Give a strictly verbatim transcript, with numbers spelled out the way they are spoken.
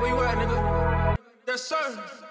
Where you at, nigga? Yes, sir.